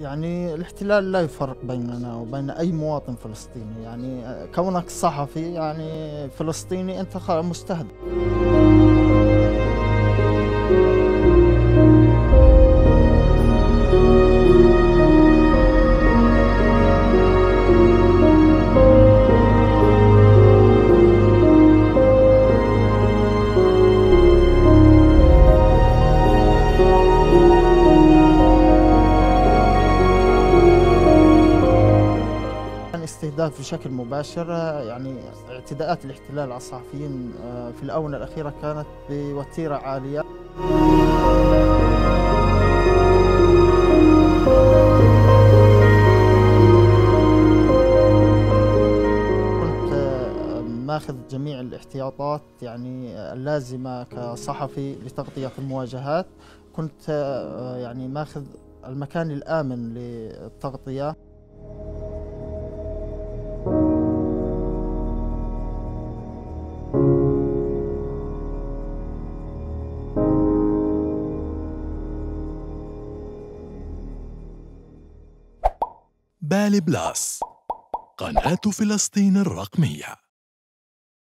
يعني الاحتلال لا يفرق بيننا وبين أي مواطن فلسطيني، يعني كونك صحفي يعني فلسطيني أنت مستهدف. استهداف بشكل مباشر، يعني اعتداءات الاحتلال على الصحفيين في الآونة الأخيرة كانت بوتيرة عالية. كنت ماخذ جميع الاحتياطات يعني اللازمة كصحفي لتغطية المواجهات، كنت يعني ماخذ المكان الآمن للتغطية. بال بلس، قناة فلسطين الرقمية.